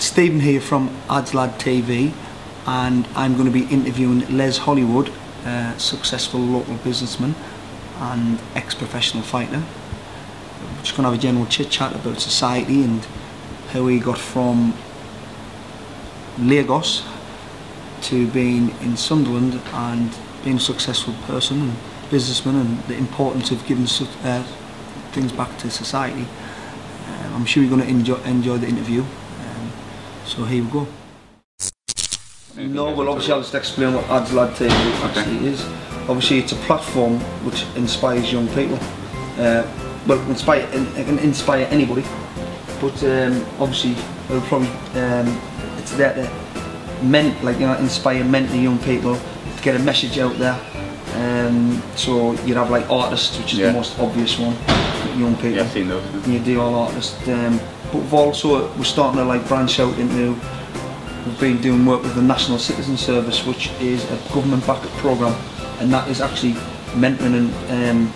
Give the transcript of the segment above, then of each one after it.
It's Stephen here from Adds Lad TV, and I'm going to be interviewing Les Hollywood, a successful local businessman and ex-professional fighter. We're just going to have a general chit-chat about society and how he got from Lagos to being in Sunderland and being a successful person and businessman, and the importance of giving things back to society. I'm sure you're going to enjoy the interview. So here we go. Anything no, well obviously I'll just explain what Adds Lad TV actually is. Obviously it's a platform which inspires young people. Well, it can inspire anybody, but obviously it'll probably, it's there to inspire mentally young people, to get a message out there. So you'd have like artists, which is the most obvious one, young people. Yeah, I've seen those. And you do all artists. But we've also, we're starting to like branch out into, we've been doing work with the National Citizen Service, which is a government-backed programme, and that is actually mentoring and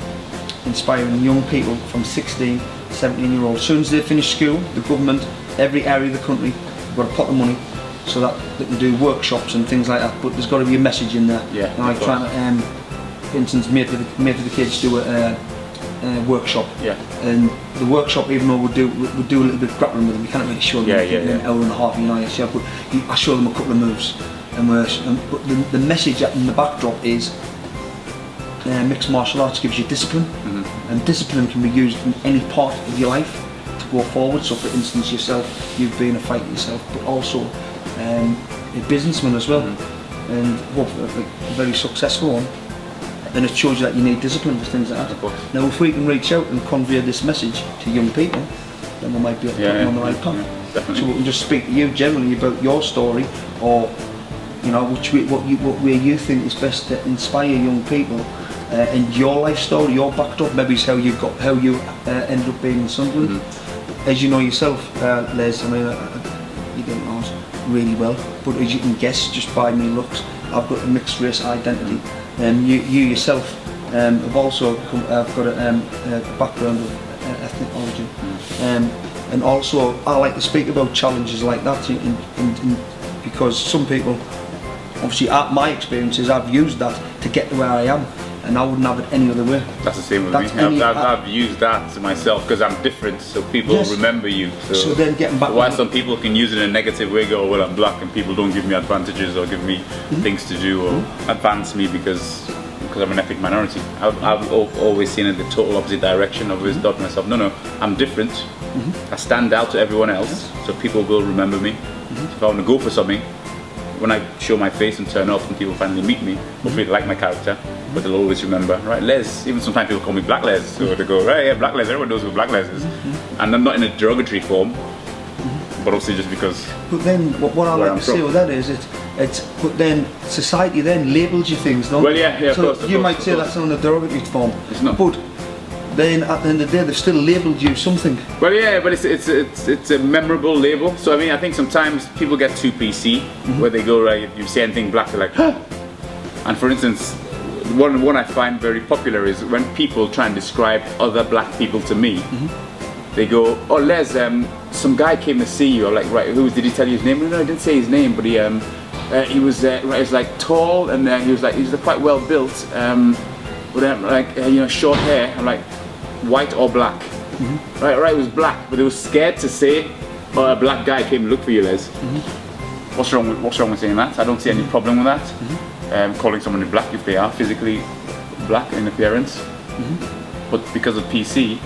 inspiring young people from 16, 17-year-olds. As soon as they finish school, the government, every area of the country, we've got a pot of money so that they can do workshops and things like that, but there's got to be a message in there. Yeah, like trying to, for instance, Made for the Kids do a workshop, and the workshop, even though we do a little bit of grappling with them, we can't really show them an hour and a half, but I show them a couple of moves, and but the message in the backdrop is mixed martial arts gives you discipline, and discipline can be used in any part of your life to go forward. So for instance, yourself, you've been a fighter yourself, but also a businessman as well, and a very successful one. And it shows you that you need discipline for things like that. Now, if we can reach out and convey this message to young people, then we might be able to put them on the right path. So we can just speak to you generally about your story, or where you think is best to inspire young people, and your life story, your backdrop. Maybe it's how you ended up being in Sunderland. As you know yourself, Les, I mean, you don't know really well, but as you can guess just by me looks, I've got a mixed race identity. You yourself have also got a background of ethnic origin, and also I like to speak about challenges like that, because some people, obviously my experience is I've used that to get to where I am, and I wouldn't have it any other way. That's the same with me. I've used that to myself because I'm different, so people remember you. So then getting back. Why some people can use it in a negative way, go, well, I'm black and people don't give me advantages or give me things to do or advance me because I'm an ethnic minority. I've always seen it the total opposite direction. I've always thought to myself, no, I'm different. I stand out to everyone else, so people will remember me. If I want to go for something, when I show my face and turn up and people finally meet me, hopefully they like my character, but they'll always remember, right, Les. Even sometimes people call me Black Les, so they go, right, yeah, Black Les, everyone knows who Black Les is. And I'm not in a derogatory form, but obviously just because. But then, what I like to say with that is, but then society then labels you things, don't they? Well, yeah, so of course. You might say that's not in a derogatory form. It's not. But then at the end of the day, they've still labelled you something. Well, yeah, but it's a memorable label. So I mean, I think sometimes people get too PC, where they go, right, if you say anything black, they're like, huh? And for instance, one I find very popular is when people try and describe other black people to me. They go, oh Les, some guy came to see you. I'm like, right, who did he tell you his name? No, I didn't say his name, but he was like tall, and he was quite well built, with short hair. I'm like, white or black? Right, it was black, but they were scared to say, oh, a black guy came to look for you, Les. What's wrong with saying that? I don't see any problem with that. Calling someone black if they are physically black in appearance, but because of PC,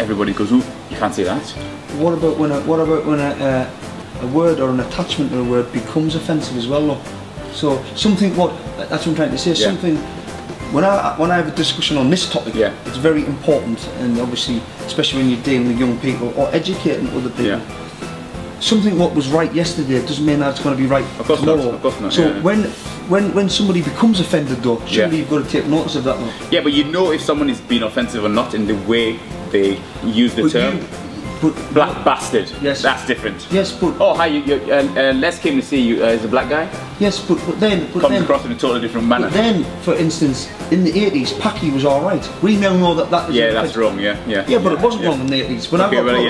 everybody goes, ooh, you can't say that. What about when a word or an attachment to a word becomes offensive as well, look? So something, that's what I'm trying to say, something. When I have a discussion on this topic, it's very important, and obviously, especially when you're dealing with young people or educating other people, something what was right yesterday doesn't mean that it's going to be right tomorrow. Of course not. So when somebody becomes offended, though, surely you've got to take notice of that, though. Yeah, but you know if someone is being offensive or not in the way they use the term. Black bastard. Yes. That's different. Yes, but oh hi, Les came to see you. Is a black guy? Yes, but then comes across in a totally different manner. But then, for instance, in the 80s, Paki was all right. We now know that that is wrong. Yeah, but it wasn't wrong in the 80s. When I got wrong.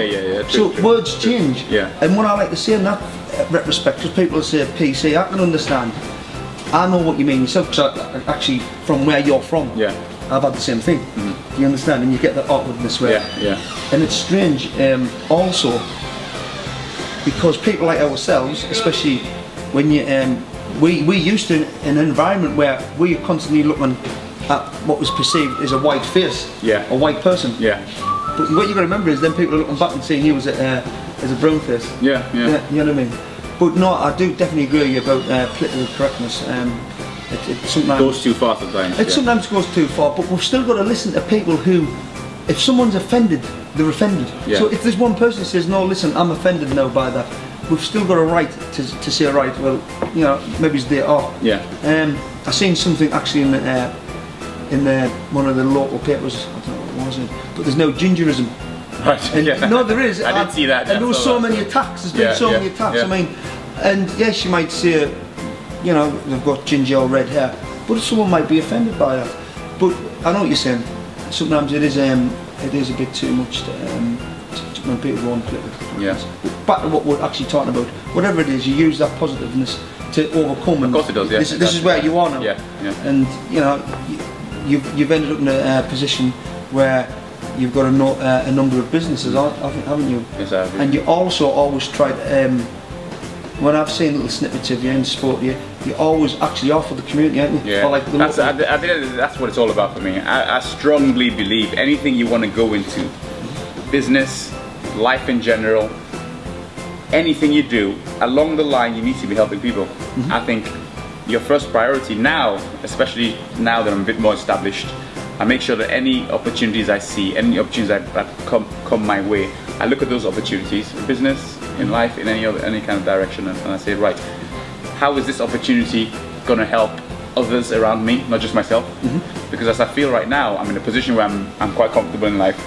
True, words change. And what I like to say in that retrospect, because people say PC, I can understand. I know what you mean yourself, because actually, from where you're from, I've had the same thing. Do you understand? And you get that awkwardness where, and it's strange also, because people like ourselves, especially when you, we used to in an environment where we are constantly looking at what was perceived as a white face, a white person. But what you got to remember is then people are looking back and seeing you as a brown face. You know what I mean? But no, I do definitely agree with you about political correctness. It sometimes goes too far sometimes. It sometimes goes too far, but we've still got to listen to people who, if someone's offended, they're offended. So if there's one person who says, no, listen, I'm offended now by that, we've still got a right to say, right, well, you know, maybe it's they are. I seen something actually in one of the local papers, I don't know what it was, but there's no gingerism. Right. And no, there is. I didn't see that. And there was so many attacks. There's been so many attacks. I mean, and yes, you might say, you know, they've got ginger or red hair, but someone might be offended by that. But I know what you're saying. Sometimes it is a bit too much to, when people go on political. Back to what we're actually talking about. Whatever it is, you use that positiveness to overcome. Of course it does. This is where you are now. And you know, you've ended up in a position where you've got a number of businesses, haven't you? Yes, I have. And you also always try to. When I've seen little snippets of you in sport, you always actually offer the community, aren't you? Or like the that's what it's all about for me. I strongly believe anything you want to go into, business, life in general, anything you do, along the line you need to be helping people. I think your first priority now, especially now that I'm a bit more established, I make sure that any opportunities I see, any opportunities that come my way, I look at those opportunities in business, in life, in any kind of direction, and I say, right, how is this opportunity gonna help others around me, not just myself? Because as I feel right now, I'm in a position where I'm quite comfortable in life.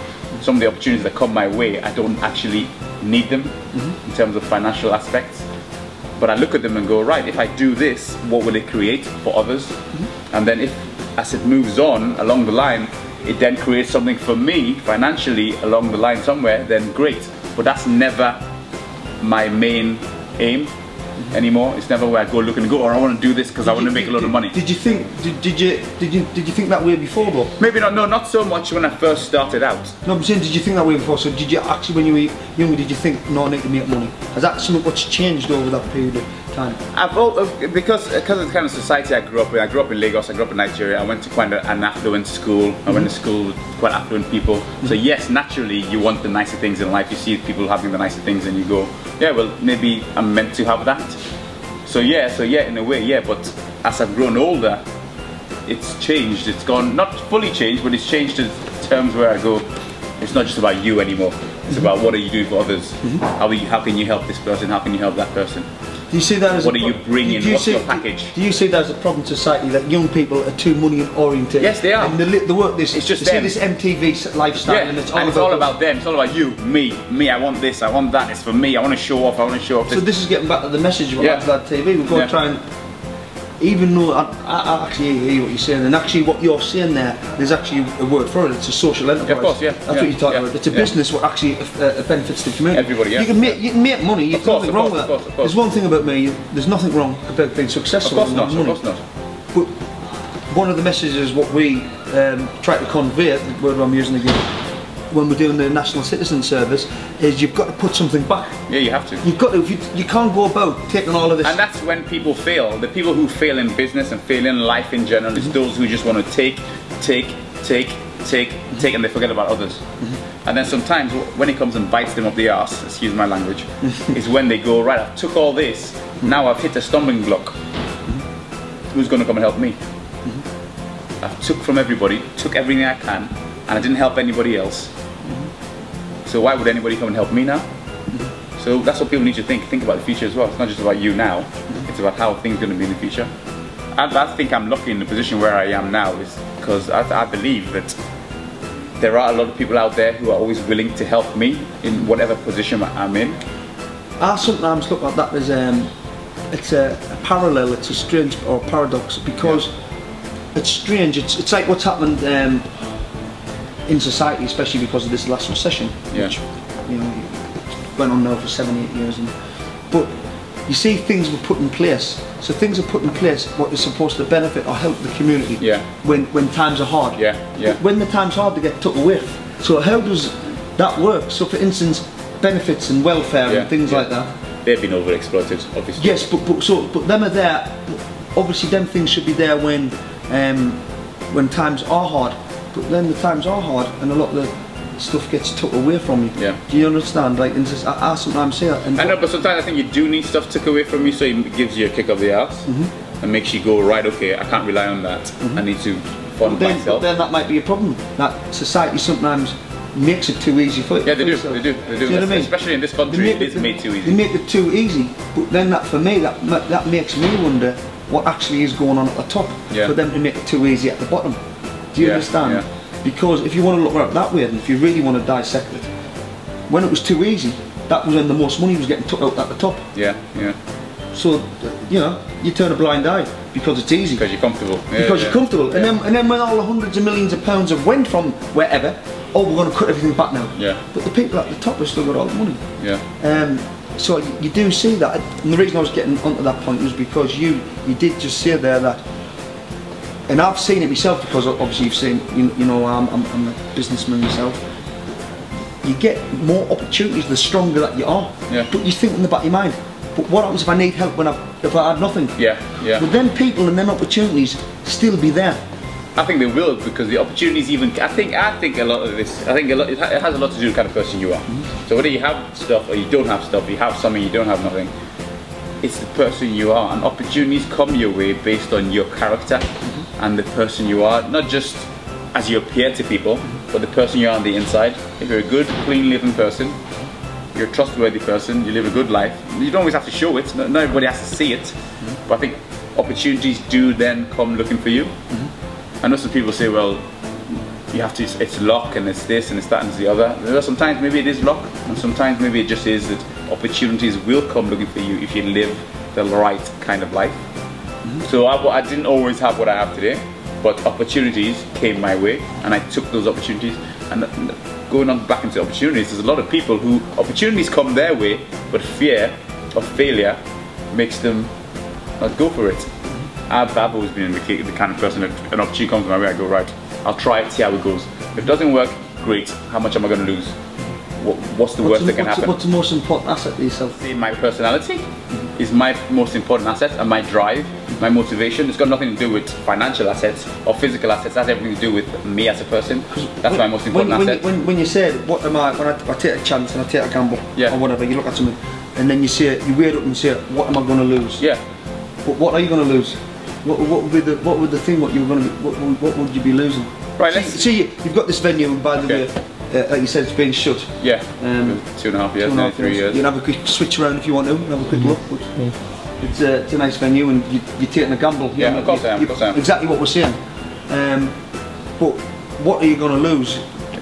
Some of the opportunities that come my way, I don't actually need them in terms of financial aspects, but I look at them and go, right, if I do this, what will it create for others? And then as it moves on along the line, it then creates something for me financially along the line somewhere, then great. But that's never my main aim anymore. It's never where I go look and go, or I want to do this because I want to make a lot of money. Did you think that way before though? Maybe not. No, not so much when I first started out. No, I'm saying, did you think that way before? So did you actually, when you were younger, did you think, no, I need to make money? Is that something what's changed over that period of time? Because of the kind of society I grew up in. I grew up in Lagos. I grew up in Nigeria. I went to quite an affluent school. I went to school with quite affluent people. So yes, naturally, you want the nicer things in life. You see people having the nicer things, and you go, yeah, well, maybe I'm meant to have that. So yeah, in a way, yeah. But as I've grown older, it's changed. It's gone, not fully changed, but it's changed in terms where I go, it's not just about you anymore. It's about what are you doing for others? How can you help this person? How can you help that person? Do you see that as What's your package? Do you see that as a problem to society, that young people are too money oriented? Yes, they are. And the work this it's just them. See this MTV lifestyle, and it's all about them. It's all about you, me. I want this. I want that. It's for me. I want to show off. I want to show off. So this is getting back to the message of Adds Lad TV. We've got to try and, even though I actually hear what you're saying, and actually what you're saying there's actually a word for it. It's a social enterprise. Yeah, of course, that's what you're talking about. It's a business what actually benefits the community. Everybody, you can make money. There's nothing wrong with that. There's one thing about me. There's nothing wrong about being successful. Of course not. Money. Of course not. But one of the messages what we try to convey, the word I'm using again, when we're doing the National Citizen Service, is you've got to put something back. Yeah, you have to. You've got to. You can't go about taking all of this. And that's when people fail. The people who fail in business and fail in life in general is those who just want to take, and they forget about others. And then sometimes when it comes and bites them up the arse, excuse my language, is when they go, right, I've took all this, now I've hit a stumbling block. Who's going to come and help me? I've took from everybody, took everything I can, and I didn't help anybody else. So why would anybody come and help me now? So that's what people need to think. Think about the future as well. It's not just about you now. It's about how things are going to be in the future. I think I'm lucky in the position where I am now, is because I believe that there are a lot of people out there who are always willing to help me in whatever position I'm in. I sometimes look at that as it's a parallel, it's a strange or paradox, because it's strange. It's like what's happened in society, especially because of this last recession, which you know went on now for 7-8 years. And, but you see, things were put in place. So things are put in place what is supposed to benefit or help the community. When times are hard. When the times are hard, they get took away. So how does that work? So for instance, benefits and welfare and things like that. They've been overexploited, obviously. Yes, but them are there. Obviously, them things should be there when times are hard. But then the times are hard, and a lot of the stuff gets took away from you. Do you understand? Like, and just, I sometimes say that. And I know, but sometimes I think you do need stuff took away from you, so it gives you a kick up the ass and makes you go, right, okay, I can't rely on that. I need to fund myself. But then that might be a problem. That society sometimes makes it too easy for you. Yeah, they do. You know what I mean? Especially in this country, it is made too easy. They make it too easy. But then that, for me, that makes me wonder what actually is going on at the top for them to make it too easy at the bottom. Do you understand? Because if you want to look right that way, and if you really want to dissect it, when it was too easy, that was when the most money was getting took out at the top. So, you know, you turn a blind eye because it's easy. Because you're comfortable. You're comfortable. And then when all the hundreds of millions of pounds have went from wherever, oh, we're going to cut everything back now. But the people at the top have still got all the money. So you do see that. And the reason I was getting onto that point was because you did just say there that, and I've seen it myself, because obviously you've seen, you know, I'm a businessman myself. You get more opportunities the stronger that you are. But you think in the back of your mind, but what happens if I need help if I had nothing? But then people and then opportunities still be there. I think they will, because the opportunities even, I think a lot of this, it has a lot to do with the kind of person you are. So whether you have stuff or you don't have stuff, you have something, you don't have nothing, it's the person you are, and opportunities come your way based on your character and the person you are, not just as you appear to people, but the person you are on the inside. If you're a good, clean living person, you're a trustworthy person, you live a good life, you don't always have to show it, not everybody has to see it, but I think opportunities do then come looking for you. I know some people say, well, you have to, it's luck and it's this and it's that and it's the other. There are sometimes maybe it is luck, and sometimes maybe it just is that opportunities will come looking for you if you live the right kind of life. So I didn't always have what I have today, but opportunities came my way and I took those opportunities. And going on back into opportunities, there's a lot of people who opportunities come their way, but fear of failure makes them not go for it. I've always been the kind of person that an opportunity comes my way, I go, right, I'll try it, see how it goes. If it doesn't work, great. How much am I going to lose? What's the worst that can happen? What's the most important asset to yourself? See, my personality is my most important asset, and my drive, my motivation. It's got nothing to do with financial assets or physical assets. That's everything to do with me as a person. That's my most important asset. When you say, what am I, when I take a chance and I take a gamble or whatever, you look at something and then you say, you weigh up and say, what am I going to lose? But what are you going to lose? What would you be losing? Right. See, you've got this venue, and by the way, like you said, it's been shut. 2.5 years, 3 years. You can have a quick switch around if you want to, and have a quick look. It's a nice venue, and you're taking a gamble. Of course I am. Exactly what we're saying. But what are you going to lose?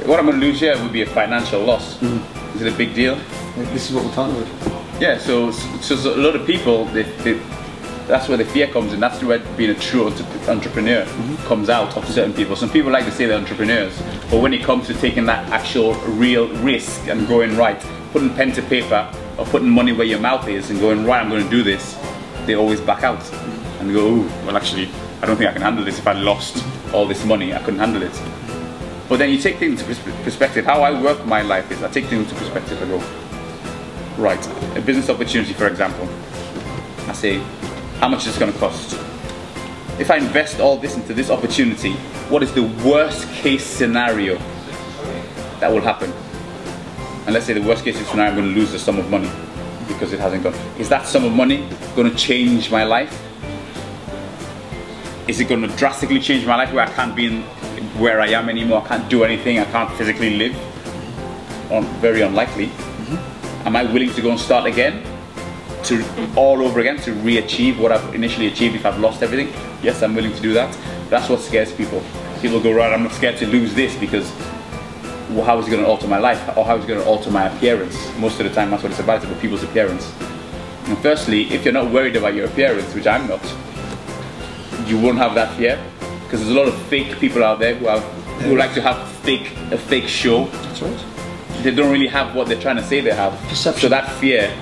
What I'm going to lose here would be a financial loss. Is it a big deal? This is what we're talking about. So a lot of people, that's where the fear comes in. That's where being a true entrepreneur comes out of certain people. Some people like to say they're entrepreneurs, but when it comes to taking that actual real risk and going right, putting pen to paper or putting money where your mouth is and going, right, I'm going to do this, they always back out and go, oh, well, actually, I don't think I can handle this. If I lost all this money, I couldn't handle it. But then you take things into perspective. How I work my life is I take things into perspective. I go, right, a business opportunity, for example. I say, how much is it going to cost? If I invest all this into this opportunity, what is the worst case scenario that will happen? And let's say the worst case scenario, I'm going to lose the sum of money because it hasn't gone. Is that sum of money going to change my life? Is it going to drastically change my life where I can't be where I am anymore? I can't do anything. I can't physically live. Very unlikely. Am I willing to go and start again? All over again to re-achieve what I've initially achieved if I've lost everything? Yes, I'm willing to do that. That's what scares people. People go, right, I'm not scared to lose this because, well, how is it going to alter my life? Or how is it going to alter my appearance? Most of the time that's what it's about, it's about people's appearance. And firstly, if you're not worried about your appearance, which I'm not, you won't have that fear, because there's a lot of fake people out there who like to have a fake show. That's right. They don't really have what they're trying to say they have. Perception. So that fear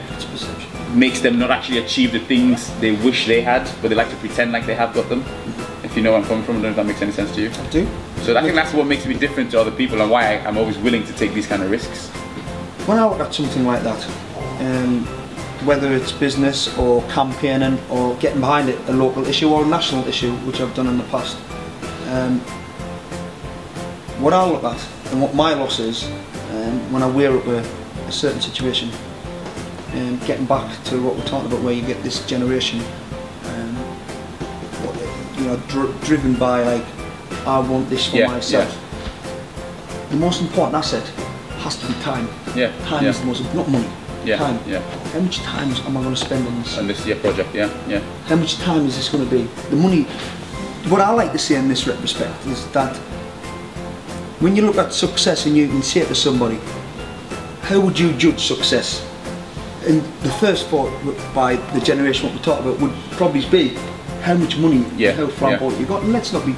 makes them not actually achieve the things they wish they had, but they like to pretend like they have got them. If you know where I'm coming from, I don't know if that makes any sense to you. I do. So I think that's what makes me different to other people and why I'm always willing to take these kind of risks. When I look at something like that, whether it's business or campaigning or getting behind it, a local issue or a national issue, which I've done in the past, what I look at and what my loss is when I wear up a certain situation, and getting back to what we're talking about, where you get this generation, you know, driven by like, I want this for myself. Yeah. The most important asset has to be time. Yeah. Time is the most important, not money. Yeah. Time. Yeah. How much time am I going to spend on this? On this project. Yeah. Yeah. How much time is this going to be? The money. What I like to say in this respect is that when you look at success and you can say to somebody, how would you judge success? And the first thought by the generation what we talk about would probably be how much money, how far you got. And let's not beat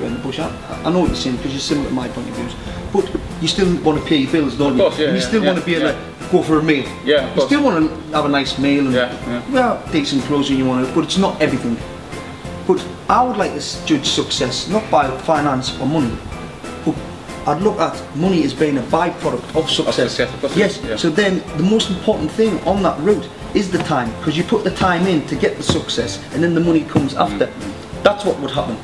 around the bush. I know what you're saying because you're similar to my point of views, but you still want to pay your bills, don't you? Of course, yeah, and you still want to be able to go for a meal. Yeah, you still want to have a nice meal and well, decent clothes and you want to, but it's not everything. But I would like to judge success not by finance or money. I'd look at money as being a byproduct of success. Yes, so then the most important thing on that route is the time, because you put the time in to get the success and then the money comes after. That's what would happen.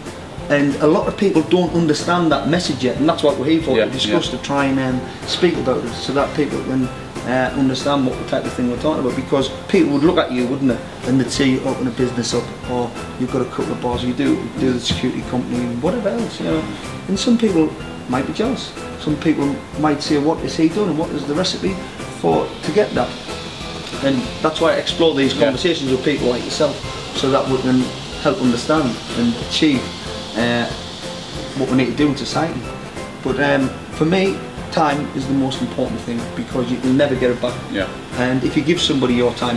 And a lot of people don't understand that message yet, and that's what we're here for, to discuss, to try and speak about it so that people can understand what type of thing we're talking about, because people would look at you, wouldn't they, and they'd see you open a business up, or you've got a couple of bars, you do the security company, whatever else, you know. And some people might be jealous. Some people might say, what is he doing and what is the recipe to get that? And that's why I explore these conversations with people like yourself, so that we can help understand and achieve what we need to do in society. But for me, time is the most important thing, because you can never get it back. Yeah. And if you give somebody your time,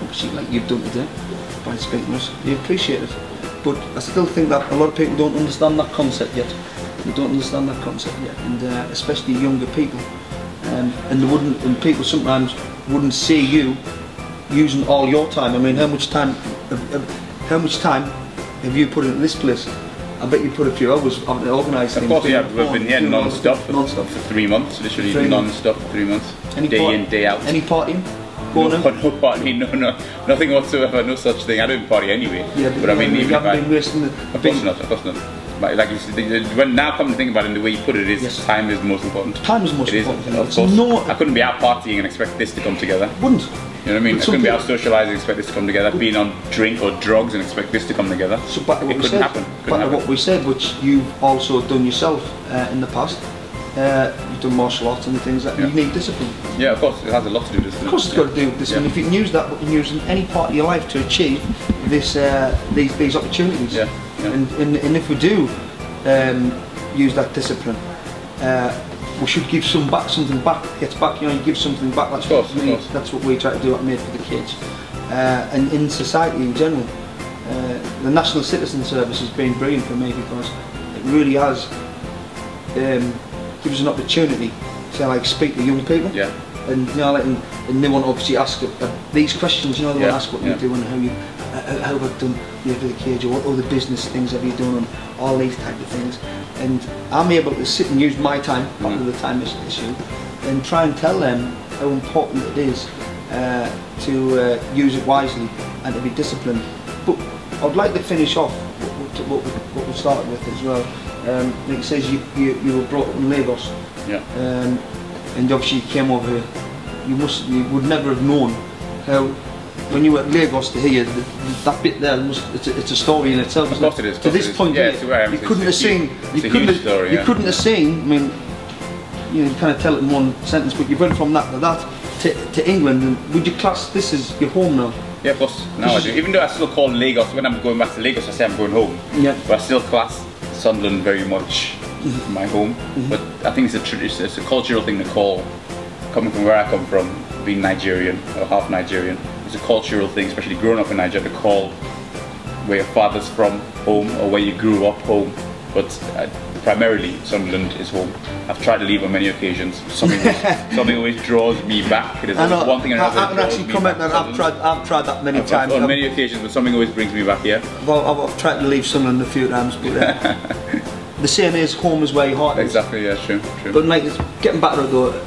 obviously like you've done today, by speaking to us, you appreciate it. But I still think that a lot of people don't understand that concept yet. They don't understand that concept yet, and especially younger people, and people sometimes wouldn't see you using all your time. I mean, how much time have you put into this place? I bet you put a few hours on organising. Of course, yeah, we've been here non-stop for 3 months, literally non-stop for 3 months, day in, day out. Any partying? No party, no, nothing whatsoever, no such thing. I don't party anyway. Yeah, but I mean, even if I... Of course not. Like you said, when now come to think about it, the way you put it is time is the most important. Time is the most important. Of course, I couldn't be out partying and expect this to come together. Wouldn't. You know what I mean? I couldn't be out socialising and expect this to come together. Being on drink or drugs and expect this to come together. So back to what we said. Back to what we said, which you've also done yourself in the past. You've done martial arts and things that you need discipline. Yeah, of course, it has a lot to do with discipline. Of course, it's got to do with discipline. Yeah. If you can use that, what you can use in any part of your life to achieve this, these opportunities. Yeah. Yeah. And if we do use that discipline, we should give something back. Gets back, you know, you give something back. That's that's what we try to do at Made for the Kids, and in society in general. The National Citizen Service has been brilliant for me, because it really has gives us an opportunity to like speak to young people. Yeah. And you know, like, and they want to obviously ask these questions. You know, they want to ask what you do and how you. How have I done for the cage, or what other business things have you done, and all these type of things. And I'm able to sit and use my time, part of the time issue, and try and tell them how important it is to use it wisely and to be disciplined. But I'd like to finish off what we started with as well. Like it says, you were brought up in Lagos, and obviously you came over here. You would never have known how. When you were at Lagos to hear that bit there, it's a story in itself. Of course it is. To this point, you couldn't have seen. You couldn't have seen. I mean, you know, you kind of tell it in one sentence, but you went from that to that to England. And would you class this as your home now? Yeah, of course. Now I do. Even though I still call Lagos, when I'm going back to Lagos, I say I'm going home. Yeah. But I still class Sunderland very much my home. But I think it's a tradition. It's a cultural thing to call, coming from where I come from, being Nigerian or half Nigerian. it's a cultural thing, especially growing up in Nigeria, to call where your father's from home or where you grew up home. But primarily, Sunderland is home. I've tried to leave on many occasions. Something always draws me back. It is one thing another. I can actually comment that I've tried that many times. On many occasions, but something always brings me back here. Yeah? Well, I've tried to leave Sunderland a few times, but the same is home is where your heart is. Exactly. Yeah, true. But like, getting back to it though,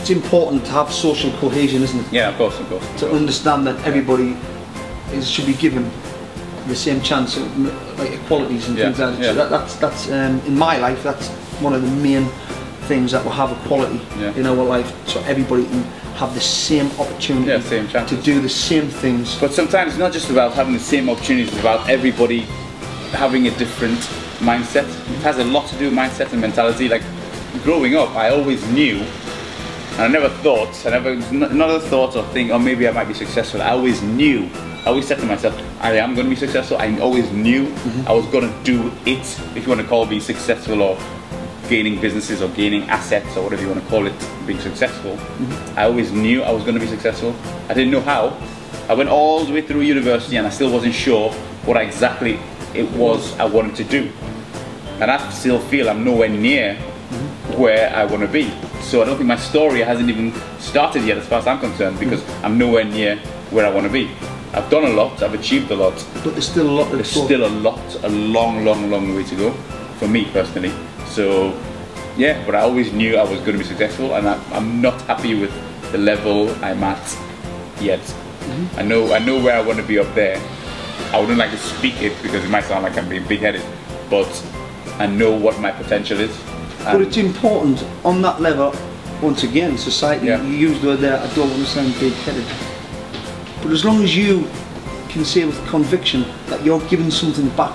it's important to have social cohesion, isn't it? Yeah, of course. To understand that everybody should be given the same chance of like equalities and things like that. Yeah. So that's in my life, that's one of the main things, that will have equality in our life, so everybody can have the same opportunity, same chances to do the same things. But sometimes it's not just about having the same opportunities, it's about everybody having a different mindset. It has a lot to do with mindset and mentality. Like growing up, I always knew, and I never thought or think, oh, maybe I might be successful. I always said to myself, I am going to be successful. I always knew I was going to do it, if you want to call being successful or gaining businesses or gaining assets or whatever you want to call it, being successful. I always knew I was going to be successful. I didn't know how. I went all the way through university and I still wasn't sure what exactly it was I wanted to do. And I still feel I'm nowhere near where I want to be. So I don't think my story hasn't even started yet as far as I'm concerned, because I'm nowhere near where I want to be. I've done a lot, I've achieved a lot. But there's still a lot. A long, long, long way to go for me personally. So yeah, but I always knew I was going to be successful, and I'm not happy with the level I'm at yet. I know where I want to be up there. I wouldn't like to speak it because it might sound like I'm being big-headed, but I know what my potential is. But it's important on that level, once again, society, you used the word there, I don't want to sound big-headed. But as long as you can say with conviction that you're giving something back,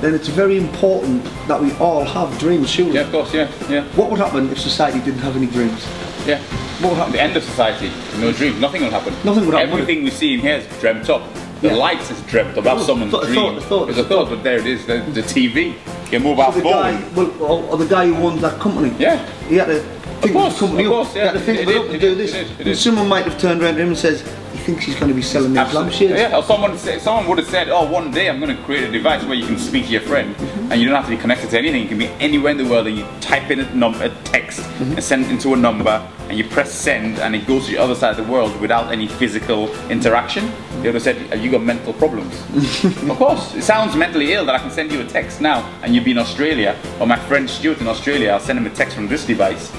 then it's very important that we all have dreams, surely. Yeah, of course, yeah. What would happen if society didn't have any dreams? Yeah. What would happen? The end of society, no dreams, nothing will happen. Nothing would happen. Everything we see in here is dreamt up. The lights is dreamt up. That's someone's dream. It's a thought, but there it is. The TV, your mobile phone. Or the guy who owned that company. Yeah. He had to think of the company up. He had to think it up and do this. Someone might have turned around to him and says, thinks he's going to be selling these lampshades. Yeah, or someone would have said, oh, one day I'm going to create a device where you can speak to your friend and you don't have to be connected to anything. You can be anywhere in the world and you type in a text and send it into a number and you press send and it goes to the other side of the world without any physical interaction. They would have said, have you got mental problems? Of course, it sounds mentally ill that I can send you a text now and you'll be in Australia, or my friend Stuart in Australia, I'll send him a text from this device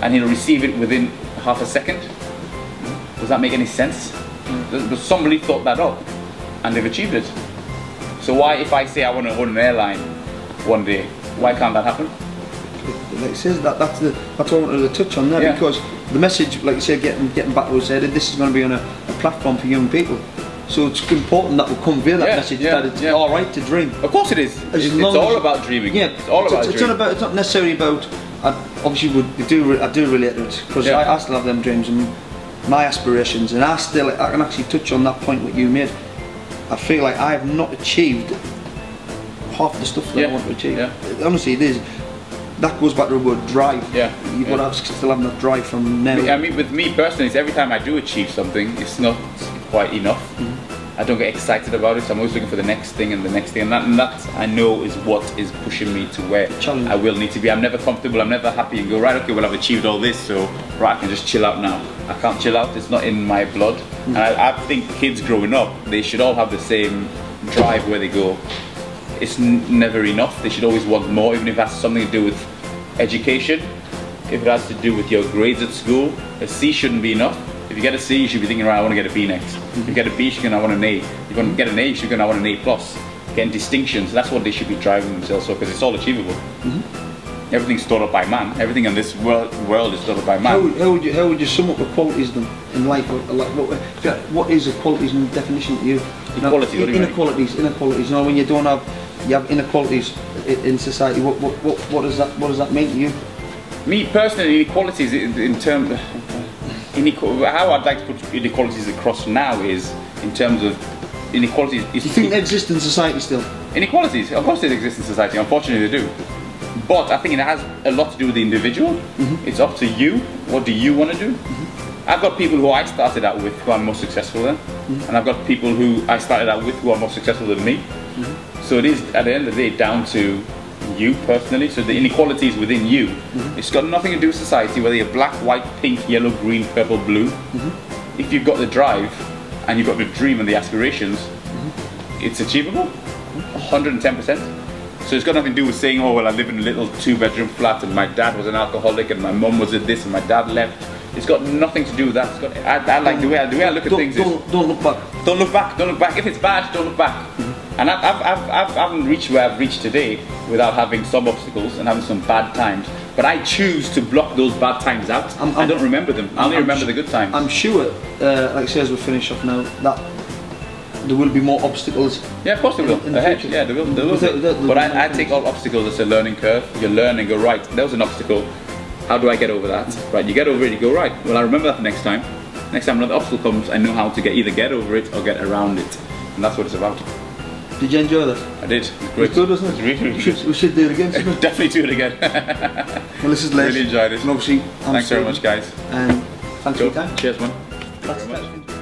and he'll receive it within half a second. Does that make any sense? But somebody thought that up and they've achieved it. So why, if I say I want to own an airline one day, why can't that happen? Like it says, that's what I wanted to touch on there, because the message, like you said, getting back to what I said, this is going to be on a platform for young people. So it's important that we convey that message, that it's alright to dream. Of course it is. It's all about dreaming. Yeah, it's not necessarily about, I do relate to it, because I still have them dreams and my aspirations, and I can actually touch on that point that you made. I feel like I have not achieved half the stuff that I want to achieve. Honestly, it is. That goes back to the word drive. But I still have that drive from now. I mean, with me personally, it's every time I do achieve something, it's not quite enough. I don't get excited about it, so I'm always looking for the next thing and the next thing, and that I know is what is pushing me to where I will need to be. I'm never comfortable, I'm never happy and go, right, okay, well I've achieved all this, so right, I can just chill out now. I can't chill out, it's not in my blood. And I think kids growing up, they should all have the same drive where they go. It's never enough, they should always want more, even if it has something to do with education, if it has to do with your grades at school, a C shouldn't be enough. If you get a C, you should be thinking, right, I want to get a B next. If you get a B, you should go, I want an A. If you want to get an A, you should go, I want an A plus. Getting distinctions, that's what they should be driving themselves for, because it's all achievable. Everything's thought up by man. Everything in this world is thought up by man. How would you sum up the qualities then in life? Like, what is the qualities and definition to you? Equality, what do you mean? Inequalities. You know, when you have inequalities in society. What does that mean to you? Me personally, inequalities in terms of, how I'd like to put inequalities across now is in terms of inequalities. Do you think they exist in society still? Inequalities, of course they exist in society, unfortunately they do. But I think it has a lot to do with the individual. It's up to you, what do you want to do? I've got people who I started out with who I'm more successful than, mm-hmm. and I've got people who I started out with who are more successful than me. Mm-hmm. So it is, at the end of the day, down to you personally. So the inequalities within you, mm-hmm. it's got nothing to do with society, whether you're black, white, pink, yellow, green, purple, blue. Mm-hmm. If you've got the drive and you've got the dream and the aspirations, mm-hmm. it's achievable, 110%. So it's got nothing to do with saying, oh, well, I live in a little two-bedroom flat and my dad was an alcoholic and my mum was at this and my dad left. It's got nothing to do with that. It's got, I like the way I look at things. Don't look back. Don't look back. Don't look back. If it's bad, don't look back. Mm-hmm. And I haven't reached where I've reached today without having some obstacles and having some bad times. But I choose to block those bad times out. I don't remember them. I only remember the good times. I'm sure, like I say, as we finish off now, that there will be more obstacles. Yeah, of course there will. Ahead. Yeah, there will. But I take all obstacles as a learning curve. You learn and go, right, there was an obstacle. How do I get over that? Right, you get over it, you go, right, well, I remember that next time. Next time another obstacle comes, I know how to either get over it or get around it. And that's what it's about. Did you enjoy that? I did. It was great. It was good, wasn't it? Really, really we should do it again. Definitely do it again. Well, this is Les. Really enjoyed it. And obviously, thanks very much, guys. And thanks for your time. Cheers, man. Thank you very much.